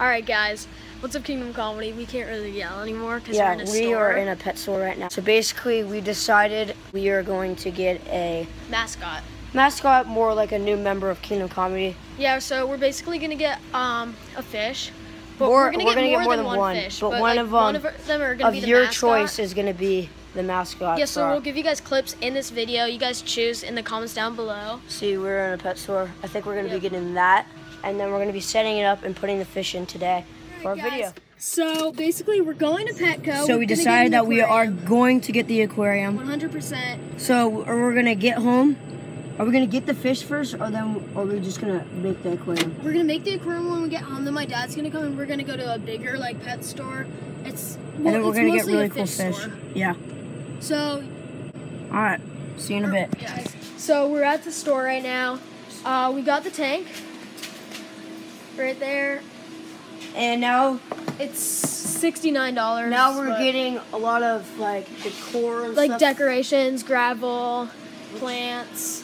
Alright guys, what's up Kingdom Comedy? We can't really yell anymore because we're in a store. Yeah, we are in a pet store right now. So basically we decided we are going to get a... mascot. Mascot, more like a new member of Kingdom Comedy. Yeah, so we're basically going to get a fish. But we're going to get more than one fish. But one of them are going to be the mascot. Of your choice is going to be the mascot. Yeah, so we'll give you guys clips in this video. You guys choose in the comments down below. See, we're in a pet store. I think we're going to be getting that. And then we're going to be setting it up and putting the fish in today for our video. So basically we're going to Petco. So we decided that we are going to get the aquarium. 100%. So we're going to get home. Are we going to get the fish first or then are we just going to make the aquarium? We're going to make the aquarium when we get home. Then my dad's going to come and we're going to go to a bigger like pet store. It's well, and then we're going to get really cool fish. Yeah. So. All right. See you in a bit. Guys. So we're at the store right now. We got the tank. Right there. And now it's $69. Now we're getting a lot of like decor and stuff. Decorations, gravel, plants.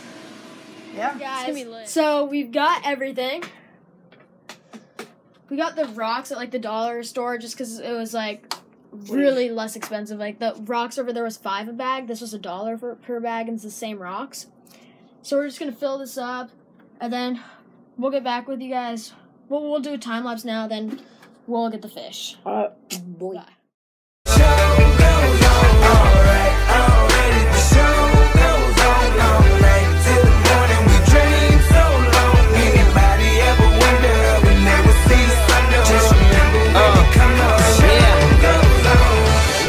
Yeah. Guys, it's gonna be lit. So we've got everything. We got the rocks at like the dollar store just because it was like really less expensive. Like the rocks over there was $5 a bag. This was $1 per bag and it's the same rocks. So we're just gonna fill this up and then we'll get back with you guys. We'll do a time lapse now, then we'll get the fish. Boy. Bye.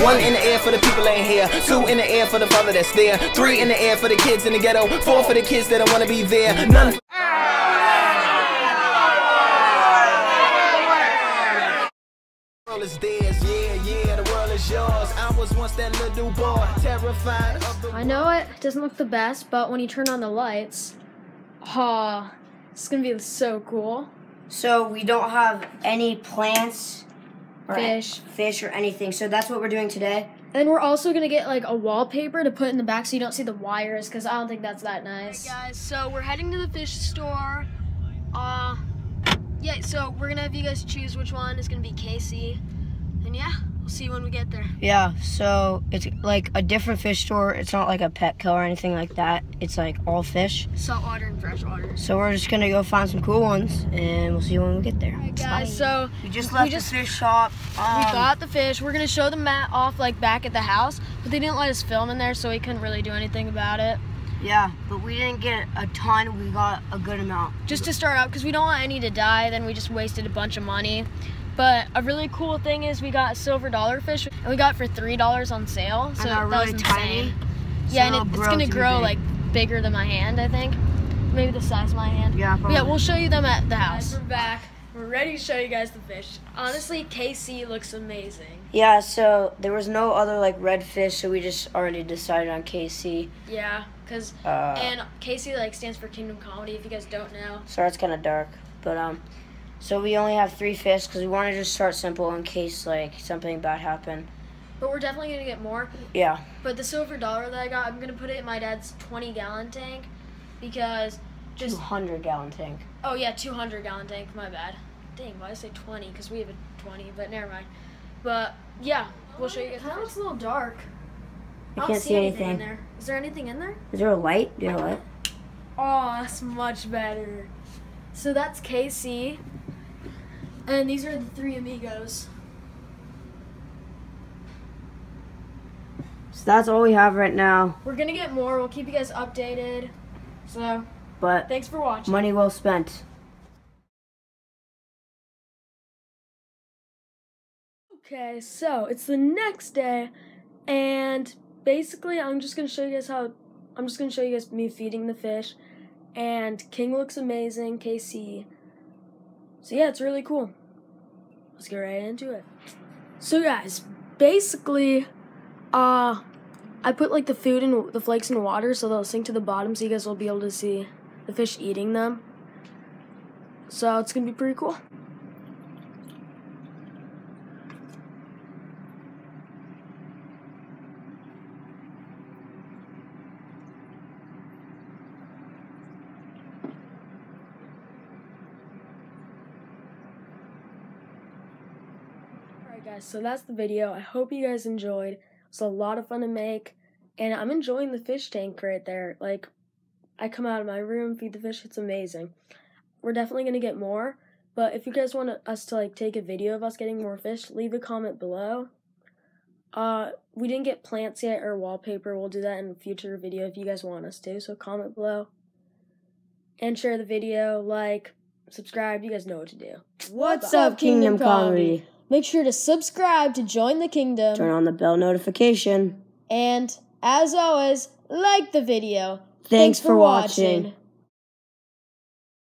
One in the air for the people ain't here, two in the air for the father that's there, three in the air for the kids in the ghetto, four for the kids that don't want to be there. None. Is theirs. Yeah, the world is yours. I was once that little boy, terrified of the world. I know it doesn't look the best, but when you turn on the lights, it's gonna be so cool. So we don't have any plants or fish or anything, so that's what we're doing today. And we're also gonna get like a wallpaper to put in the back so you don't see the wires, because I don't think that's that nice. All right, guys, so we're heading to the fish store. Yeah, so we're gonna have you guys choose which one is gonna be Casey. And yeah, we'll see when we get there. Yeah, so it's like a different fish store. It's not like a Petco or anything like that. It's like all fish. Saltwater and freshwater. So we're just gonna go find some cool ones and we'll see when we get there. Alright guys, so we just left the fish shop. We got the fish. We're gonna show the mat off like back at the house, but they didn't let us film in there so we couldn't really do anything about it. Yeah, but we didn't get a ton. We got a good amount. Just to start out, because we don't want any to die. Then we just wasted a bunch of money. But a really cool thing is we got silver dollar fish, and we got for $3 on sale. So that was insane. Yeah, and it's gonna grow like bigger than my hand, I think. Maybe the size of my hand. Yeah, probably. Yeah, we'll show you them at the house. Guys, we're back. We're ready to show you guys the fish. Honestly, KC looks amazing. Yeah, so there was no other like red fish, so we just already decided on KC. Yeah, because and KC like stands for Kingdom Comedy. If you guys don't know. Sorry, it's kind of dark, but so we only have 3 fish because we want to just start simple in case like something bad happened. But we're definitely gonna get more. Yeah. But the silver dollar that I got, I'm gonna put it in my dad's 20-gallon tank because. 200-gallon tank. Oh, yeah, 200-gallon tank. My bad. Dang, why did I say 20? Because we have a 20, but never mind. But, yeah, we'll show you guys. That looks a little dark. I can't see anything in there. Is there anything in there? Is there a light? Do you have a light? Oh, that's much better. So that's KC. And these are the 3 amigos. So that's all we have right now. We're going to get more. We'll keep you guys updated. So... But thanks for watching. Money well spent. Okay, so it's the next day, and basically I'm just gonna show you guys me feeding the fish, and King looks amazing, KC. So yeah, it's really cool. Let's get right into it. So guys, basically, I put like the food and the flakes in water so they'll sink to the bottom, so you guys will be able to see the fish eating them. So it's gonna be pretty cool. Alright guys, so that's the video. I hope you guys enjoyed. It's a lot of fun to make, and I'm enjoying the fish tank right there. Like, I come out of my room, feed the fish, it's amazing. We're definitely going to get more, but if you guys want us to, like, take a video of us getting more fish, leave a comment below. We didn't get plants yet or wallpaper. We'll do that in a future video if you guys want us to, so comment below. And share the video, like, subscribe, you guys know what to do. What's up, Kingdom Comedy? Make sure to subscribe to join the kingdom. Turn on the bell notification. And, as always, like the video. Thanks for watching.